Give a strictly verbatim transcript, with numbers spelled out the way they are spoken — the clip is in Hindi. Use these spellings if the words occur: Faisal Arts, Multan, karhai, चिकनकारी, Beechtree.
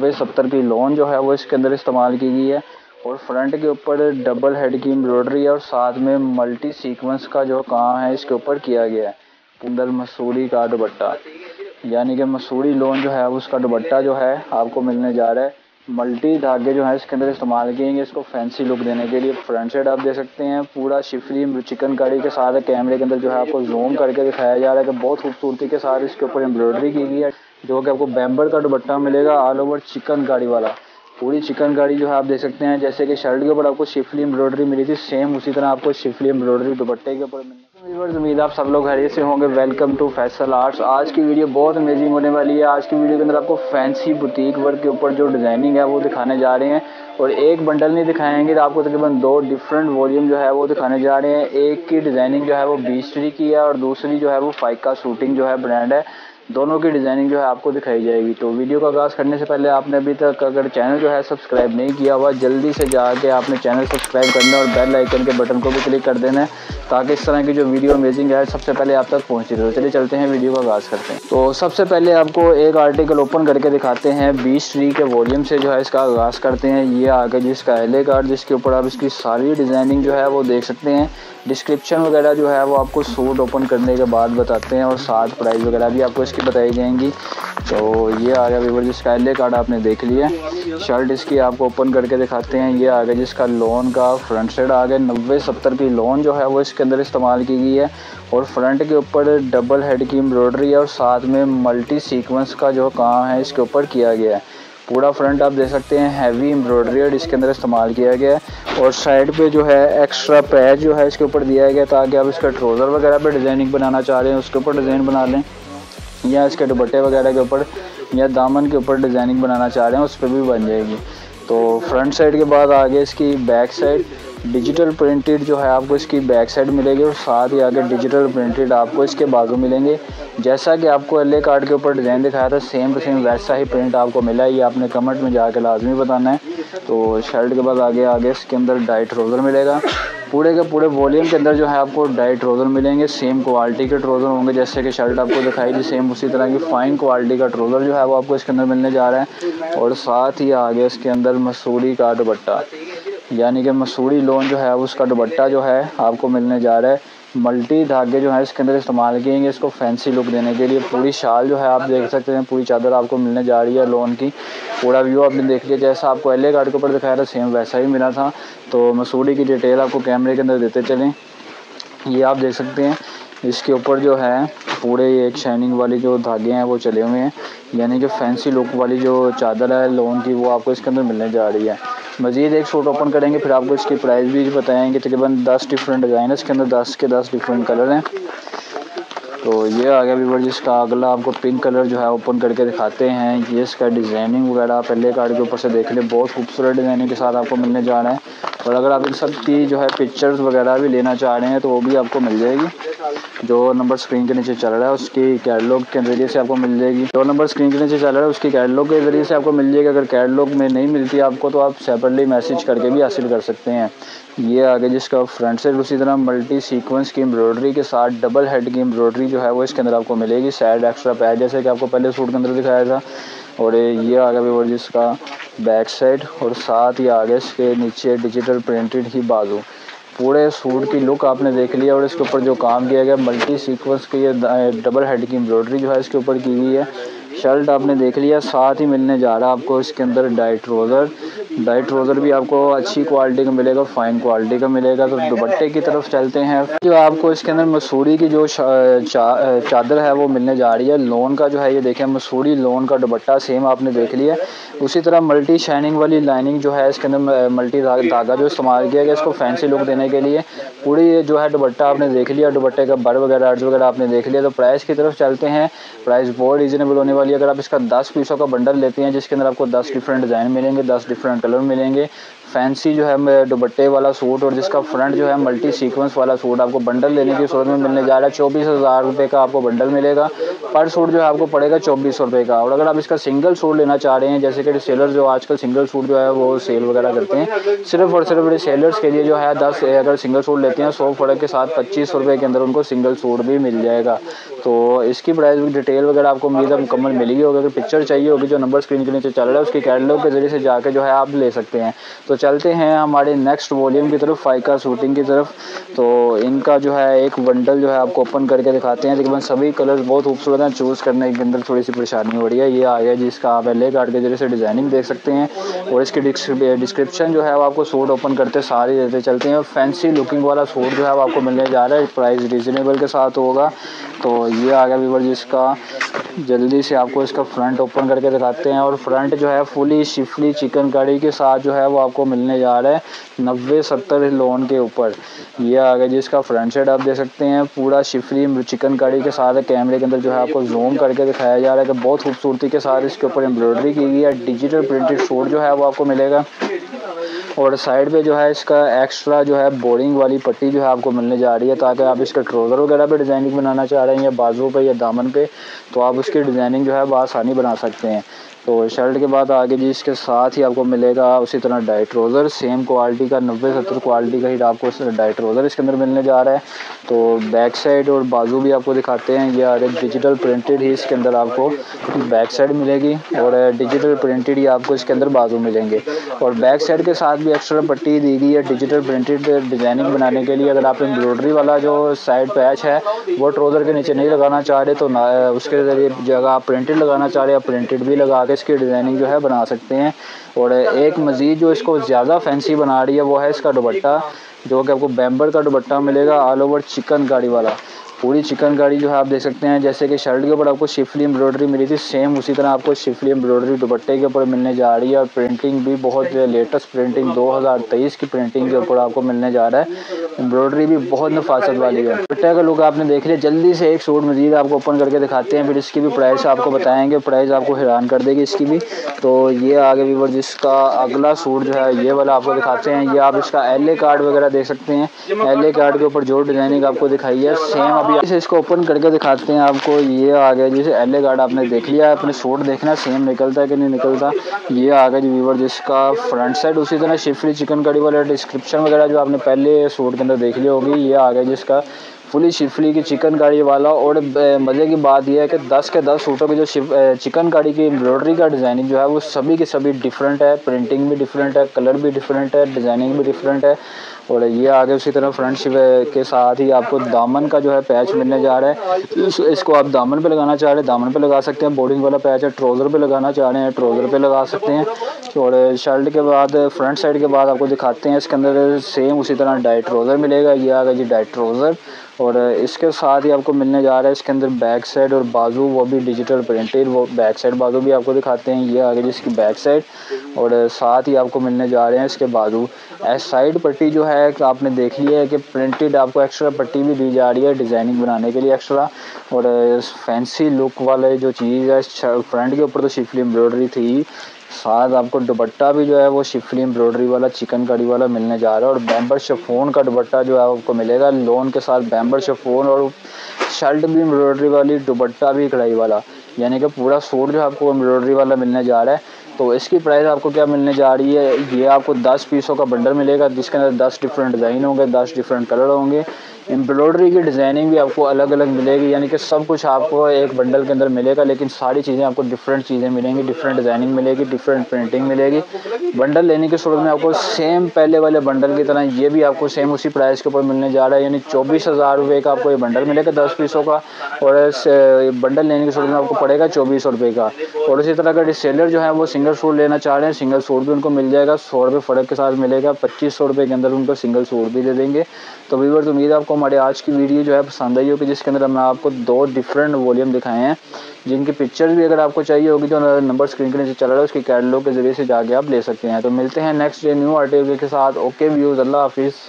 वे सत्तर की लॉन जो है वो इसके अंदर इस्तेमाल की गई है। और फ्रंट के ऊपर डबल हेड की एम्ब्रॉयडरी है और साथ में मल्टी सीक्वेंस का जो काम है इसके ऊपर किया गया है। अंदर मसूरी का दुपट्टा, यानी कि मसूरी लोन जो है उसका दुपट्टा जो है आपको मिलने जा रहा है। मल्टी धागे जो है इसके अंदर इस्तेमाल किएंगे इसको फैंसी लुक देने के लिए। फ्रंट साइड आप देख सकते हैं पूरा शिफरी चिकनकारी के साथ कैमरे के अंदर जो है आपको जूम करके दिखाया जा रहा है कि बहुत खूबसूरती के साथ इसके ऊपर एम्ब्रॉयडरी की गई है। जो कि आपको बैम्बर का दुपट्टा मिलेगा ऑल ओवर चिकनकारी वाला, पूरी चिकनकारी जो है आप देख सकते हैं। जैसे कि शर्ट के ऊपर आपको शिफली एम्ब्रॉयडरी मिली थी, सेम उसी तरह आपको शिफली एम्ब्रॉयडरी दुपट्टे के ऊपर मिलेगी। उम्मीद आप सब लोग खैरियत से होंगे। Welcome to Faisal arts. आज की वीडियो बहुत अमेजिंग होने वाली है। आज की वीडियो के अंदर आपको फैंसी बुटीक वर्क के ऊपर जो डिज़ाइनिंग है वो दिखाने जा रहे हैं। और एक बंडल नहीं दिखाएंगे तो आपको तकरीबन दो डिफरेंट वॉल्यूम जो है वो दिखाने जा रहे हैं। एक की डिज़ाइनिंग जो है वो बीस्ट्री की है और दूसरी जो है वो फाइका शूटिंग जो है ब्रांड है, दोनों की डिज़ाइनिंग जो है आपको दिखाई जाएगी। तो वीडियो का आगाज़ करने से पहले आपने अभी तक अगर चैनल जो है सब्सक्राइब नहीं किया हुआ, जल्दी से जाके आपने चैनल सब्सक्राइब करना और बेल आइकन के बटन को भी क्लिक कर देना है ताकि इस तरह की जो वीडियो अमेजिंग है सबसे पहले आप तक पहुँचे। तो चलिए चलते हैं, वीडियो का आगाज़ करते हैं। तो सबसे पहले आपको एक आर्टिकल ओपन करके दिखाते हैं। बीस ट्री के वॉल्यूम से जो है इसका आगाज़ करते हैं। ये आगे जिसका एले कार्ड जिसके ऊपर आप इसकी सारी डिज़ाइनिंग जो है वो देख सकते हैं। डिस्क्रिप्शन वगैरह जो है वो आपको सूट ओपन करने के बाद बताते हैं और साथ प्राइस वगैरह भी आपको इसकी बताई जाएंगी। तो ये आ गया वीवर जिसका एल ए कार्ड आपने देख लिया। शर्ट इसकी आपको ओपन करके दिखाते हैं। ये आ गया जिसका लॉन का फ्रंट साइड आ गया। नब्बे सत्तर की लॉन जो है वो इसके अंदर इस्तेमाल की गई है। और फ्रंट के ऊपर डबल हेड की एम्ब्रॉयडरी है और साथ में मल्टी सीक्वेंस का जो काम है इसके ऊपर किया गया है। पूरा फ्रंट आप देख सकते हैं हैवी एम्ब्रॉयडरी और इसके अंदर इस्तेमाल किया गया है। और साइड पे जो है एक्स्ट्रा पैच जो है इसके ऊपर दिया गया ताकि आप इसका ट्रोज़र वगैरह पे डिज़ाइनिंग बनाना चाह रहे हैं उसके ऊपर डिज़ाइन बना लें, या इसके दुपट्टे वगैरह के ऊपर या दामन के ऊपर डिज़ाइनिंग बनाना चाह रहे हैं उस पर भी बन जाएगी। तो फ्रंट साइड के बाद आगे इसकी बैक साइड डिजिटल प्रिंटेड जो है आपको इसकी बैक साइड मिलेगी और साथ ही आगे डिजिटल प्रिंटेड आपको इसके बाजू मिलेंगे। जैसा कि आपको एल ए कार्ड के ऊपर डिज़ाइन दिखाया था सेम टू सेम वैसा ही प्रिंट आपको मिला है। ये आपने कमेंट में जाकर लाजमी बताना है। तो शर्ट के बाद आगे आगे इसके अंदर डाई ट्रोज़र मिलेगा। पूरे के पूरे वॉल्यूम के अंदर जो है आपको डाई ट्रोज़र मिलेंगे, सेम क्वालिटी के ट्रोज़र होंगे। जैसे कि शर्ट आपको दिखाई थी सेम उसी तरह की फ़ाइन क्वालिटी का ट्रोज़र जो है वो आपको इसके अंदर मिलने जा रहा है। और साथ ही आगे इसके अंदर मसूरी का दुपट्टा, यानी कि मसूरी लोन जो है उसका दुपट्टा जो है आपको मिलने जा रहा है। मल्टी धागे जो है इसके अंदर इस्तेमाल किएंगे इसको फैंसी लुक देने के लिए। पूरी शाल जो है आप देख सकते हैं, पूरी चादर आपको मिलने जा रही है लोन की। पूरा व्यू आपने देख लिया, जैसा आपको एल ए कार्ड के ऊपर दिखाया था सेम वैसा ही मिला था। तो मसूरी की डिटेल आपको कैमरे के अंदर देते चलें। ये आप देख सकते हैं इसके ऊपर जो है पूरे एक शाइनिंग वाली जो धागे हैं वो चले हुए हैं, यानी कि फैंसी लुक वाली जो चादर है लोन की वो आपको इसके अंदर मिलने जा रही है। मज़ीद एक सूट ओपन करेंगे फिर आपको इसकी प्राइस भी बताएंगे। तकरीबन दस डिफरेंट डिज़ाइन है इसके अंदर, दस के दस डिफरेंट कलर हैं। तो ये आ गया व्यूअर्स जिसका अगला आपको पिंक कलर जो है ओपन करके दिखाते हैं। ये इसका डिज़ाइनिंग वगैरह आप एल ए कार्ड के ऊपर से देख लें, बहुत खूबसूरत डिज़ाइनिंग के साथ आपको मिलने जा रहा है। और अगर आप इन सब की जो है पिक्चर्स वगैरह भी लेना चाह रहे हैं तो वो भी आपको मिल जाएगी। जो नंबर स्क्रीन के नीचे चल रहा है उसकी कैटलॉग के ज़रिए से आपको मिल जाएगी। जो नंबर स्क्रीन के नीचे चल रहा है उसकी कैटलॉग के ज़रिए से आपको मिल जाएगी। अगर कैटलॉग में नहीं मिलती आपको तो आप सेपरेटली मैसेज करके भी हासिल कर सकते हैं। ये आगे जिसका फ्रंट साइड उसी तरह मल्टी सीक्वेंस की एम्ब्रॉयडरी के साथ डबल हेड की एम्ब्रॉयडरी जो है वो इसके अंदर आपको मिलेगी। साइड एक्स्ट्रा पैच जैसे कि आपको पहले सूट के अंदर दिखाया था। और ये आ गया व्यूअर्स जिसका बैक साइड और साथ ही आगे इसके नीचे डिजिटल प्रिंटेड ही बाजू। पूरे सूट की लुक आपने देख लिया और इसके ऊपर जो काम किया गया मल्टी सीक्वेंस की डबल हेड की एम्ब्रॉयडरी जो है इसके ऊपर की गई है। शर्ट आपने देख लिया, साथ ही मिलने जा रहा है आपको इसके अंदर डाई ट्रोज़र। डाई ट्रोज़र भी आपको अच्छी क्वालिटी का मिलेगा, फ़ाइन क्वालिटी का मिलेगा। तो दुपट्टे की तरफ चलते हैं। जो आपको इसके अंदर मसूरी की जो चा, चादर है वो मिलने जा रही है। लोन का जो है ये देखें मसूरी लोन का दुपट्टा सेम आपने देख लिया। उसी तरह मल्टी शाइनिंग वाली लाइनिंग जो है इसके अंदर मल्टी धागा जो इस्तेमाल किया गया इसको फैंसी लुक देने के लिए। पूरी जो है दुपट्टा आपने देख लिया, दुपट्टे का बर वगैरह आर्ट्स वगैरह आपने देख लिया। तो प्राइस की तरफ चलते हैं। प्राइस बहुत रीज़नेबल होने वाली है अगर आप इसका दस पीसों का बंडल लेते हैं जिसके अंदर आपको दस डिफरेंट डिज़ाइन मिलेंगे, दस डिफरेंट कलर मिलेंगे। फैंसी जो है दुपट्टे वाला सूट और जिसका फ्रंट जो है मल्टी सीक्वेंस वाला सूट आपको बंडल लेने की सूरत में मिलने जा रहा है। चौबीस हज़ार रुपये का आपको बंडल मिलेगा। पर सूट जो है आपको पड़ेगा चौबीस सौ रुपये का। और अगर आप इसका सिंगल सूट लेना चाह रहे हैं, जैसे कि सेलर जो आजकल सिंगल सूट जो है वो सेल वगैरह करते हैं, सिर्फ और सिर्फ सेलर्स के लिए जो है दस अगर सिंगल सूट लेते हैं सौ फर्क के साथ पच्चीस सौ रुपये के अंदर उनको सिंगल सूट भी मिल जाएगा। तो इसकी प्राइस डिटेल वगैरह आपको उम्मीद है मुकम्मल मिलेगी होगी। अगर पिक्चर चाहिए होगी जो नंबर स्क्रीन के नीचे चल रहा है उसके कैटलॉग के जरिए से जाकर जो है आप ले सकते हैं। तो चलते हैं हमारे नेक्स्ट वॉल्यूम की तरफ, फाइका सूटिंग की तरफ। तो इनका जो है एक बंडल जो है आपको ओपन करके दिखाते हैं। तकरीबन सभी कलर्स बहुत खूबसूरत हैं, चूज़ करने के अंदर थोड़ी सी परेशानी हो रही है। ये आ गया जिसका आप एल ए कार्ड के जरिए से डिज़ाइनिंग देख सकते हैं और इसकी डिस्क्रिप्शन जो है वो आपको सूट ओपन करते सारी देते चलते हैं। और फैंसी लुकिंग वाला सूट जो है वो आपको मिलने जा रहा है, प्राइस रीज़नेबल के साथ होगा। तो ये आ गया व्यूअर जिसका, जल्दी से आपको इसका फ्रंट ओपन करके दिखाते हैं। और फ्रंट जो है फुली शिफली चिकन कड़ी के साथ जो है वो आपको मिलने जा रहा है नब्बे सत्तर लोन के ऊपर। ये आ गया जिसका फ्रंट साइड आप देख सकते हैं, पूरा शिफली चिकन कड़ी के साथ कैमरे के अंदर जो है आपको जूम करके दिखाया जा रहा है कि बहुत खूबसूरती के साथ इसके ऊपर एम्ब्रॉयडरी की गई है। डिजिटल प्रिंटेड सूट जो है वो आपको मिलेगा। और साइड पे जो है इसका एक्स्ट्रा जो है बोरिंग वाली पट्टी जो है आपको मिलने जा रही है, ताकि आप इसका ट्राउज़र वगैरह पे डिज़ाइनिंग बनाना चाह रहे हैं या बाजू पे या दामन पे, तो आप उसकी डिज़ाइनिंग जो है बआसानी बना सकते हैं। तो शर्ट के बाद आगे जी इसके साथ ही आपको मिलेगा उसी तरह डाई ट्रोज़र, सेम क्वालिटी का नब्बे सत्तर क्वालिटी का ही आपको डाई ट्रोज़र इसके अंदर मिलने जा रहा है। तो बैक साइड और बाजू भी आपको दिखाते हैं। ये आगे डिजिटल प्रिंटेड ही इसके अंदर आपको बैक साइड मिलेगी और डिजिटल प्रिंटेड ही आपको इसके अंदर बाजू मिलेंगे। और बैक साइड के साथ भी एक्स्ट्रा पट्टी दी गई है डिजिटल प्रिंटेड डिज़ाइनिंग बनाने के लिए। अगर आप एम्ब्रॉयडरी वाला जो साइड पैच है वो ट्रोज़र के नीचे नहीं लगाना चाह रहे तो उसके जरिए जगह आप प्रिंटेड लगाना चाह रहे हैं, प्रिंटेड भी लगा के इसकी डिज़ाइनिंग जो है बना सकते हैं। और एक मज़ीद जो इसको ज़्यादा फैंसी बना रही है वो है इसका दुपट्टा, जो कि आपको बैम्बर का दुपट्टा मिलेगा ऑल ओवर चिकनकारी वाला। पूरी चिकनकारी जो है आप देख सकते हैं। जैसे कि शर्ट के ऊपर आपको शिफली एम्ब्रॉयडरी मिली थी, सेम उसी तरह आपको शिफली एम्ब्रॉयडरी दुपट्टे के ऊपर मिलने जा रही है। और प्रिंटिंग भी बहुत लेटेस्ट प्रिंटिंग दो हज़ार तेईस की प्रिंटिंग के ऊपर आपको मिलने जा रहा है। एम्ब्रॉयडरी भी बहुत नफासत वाली है। दुपट्टे का लुक आपने देख लिया, जल्दी से एक सूट मज़ीद आपको ओपन करके दिखाते हैं, फिर इसकी भी प्राइस आपको बताएँगे। प्राइस आपको हैरान कर देगी इसकी भी। तो ये आगे व्यूअर जिसका अगला सूट जो है ये वाला आपको दिखाते हैं। ये आप इसका एल ए कार्ड वगैरह देख सकते हैं। एल ए कार्ड के ऊपर जो डिज़ाइनिंग आपको दिखाई है सेम इसे इसको ओपन करके दिखाते हैं आपको। ये आ गया जैसे एल ए गार्ड आपने देख लिया, अपने सूट देखना सेम निकलता है कि नहीं निकलता। ये आ गया जी व्यूअर जिसका फ्रंट साइड उसी तरह शिफली चिकन कड़ी वाला डिस्क्रिप्शन वगैरह जो आपने पहले सूट के अंदर देख ली होगी। ये आ गया जिसका फुली शिफली की चिकन कड़ी वाला। और मज़े की बात यह है कि दस के दस सूटों की जो चिकन कड़ी की एम्ब्रॉयडरी का डिज़ाइनिंग जो है वो सभी के सभी डिफरेंट है, प्रिंटिंग भी डिफरेंट है, कलर भी डिफरेंट है, डिज़ाइनिंग भी डिफरेंट है। और ये आगे उसी तरह फ्रंट के साथ ही आपको दामन का जो है पैच मिलने जा रहा है। इसको आप दामन पे लगाना चाह रहे हैं दामन पे लगा सकते हैं, बोर्डिंग वाला पैच है ट्राउज़र पे लगाना चाह रहे हैं ट्राउज़र पे लगा सकते हैं। और शर्ट के बाद फ्रंट साइड के बाद आपको दिखाते हैं इसके अंदर सेम उसी तरह डाई ट्राउज़र मिलेगा। ये आ गया जी डाई ट्राउज़र। और इसके साथ ही आपको मिलने जा रहा है इसके अंदर बैक साइड और बाजू, वो भी डिजिटल प्रिंटेड। वो बैक साइड बाजू भी आपको दिखाते हैं। ये आ गई जिसकी बैक साइड और साथ ही आपको मिलने जा रहे हैं इसके बाजू। साइड पट्टी जो है आपने देख ली है कि प्रिंटेड आपको एक्स्ट्रा पट्टी भी दी जा रही है डिज़ाइनिंग बनाने के लिए एक्स्ट्रा। और फैंसी लुक वाले जो चीज़ है फ्रंट के ऊपर तो शिफली एम्ब्रॉयडरी थी, साथ आपको दुपट्टा भी जो है वो शिफली एम्ब्रॉयडरी वाला चिकन कड़ी वाला मिलने जा रहा है। और बैम्बर शिफॉन का दुपट्टा जो है आपको मिलेगा लोन के साथ, बैम्बर शिफॉन। और शर्ट भी एम्ब्रॉयडरी वाली, दुपट्टा भी कढ़ाई वाला, यानी कि पूरा सूट जो आपको एम्ब्रॉयडरी वाला मिलने जा रहा है। तो इसकी प्राइस आपको क्या मिलने जा रही है, ये आपको दस पीसों का बंडल मिलेगा जिसके अंदर दस डिफरेंट डिज़ाइन होंगे, दस डिफरेंट कलर होंगे। एम्ब्रॉयडरी की डिज़ाइनिंग भी आपको अलग अलग मिलेगी, यानी कि सब कुछ आपको एक बंडल के अंदर मिलेगा, लेकिन सारी चीज़ें आपको डिफरेंट चीज़ें मिलेंगी, डिफरेंट डिज़ाइनिंग मिलेगी, डिफरेंट प्रिंटिंग मिलेगी। बंडल लेने की सूरत में आपको सेम पहले वाले बंडल की तरह ये भी आपको सेम उसी प्राइस के ऊपर मिलने जा रहा है, यानी चौबीस हज़ार रुपये का आपको ये बंडल मिलेगा दस पीसों का। और बंडल लेने की सूरत में आपको पड़ेगा चौबीस सौ रुपये का। और इसी तरह का रिसेलर जो है वो सिंगल सूट लेना चाह रहे हैं, सिंगल सूट भी उनको मिल जाएगा, सौ रुपये फ़र्क के साथ मिलेगा, पच्चीस सौ रुपये के अंदर उनको सिंगल सूट भी दे देंगे। तो व्यूअर्स उम्मीद है आपको हमारी आज की वीडियो जो है पसंद आई होगी, जिसके अंदर हमने आपको दो डिफरेंट वॉल्यूम दिखाए हैं, जिनकी पिक्चर्स भी अगर आपको चाहिए होगी जो नंबर स्क्रीन के नीचे चल रहा है उसके कैटलॉग के जरिए से जाके आप ले सकते हैं। तो मिलते हैं नेक्स्ट डे न्यू आर्टिकल के साथ। ओके व्यूज़, अल्लाह हाफिज़।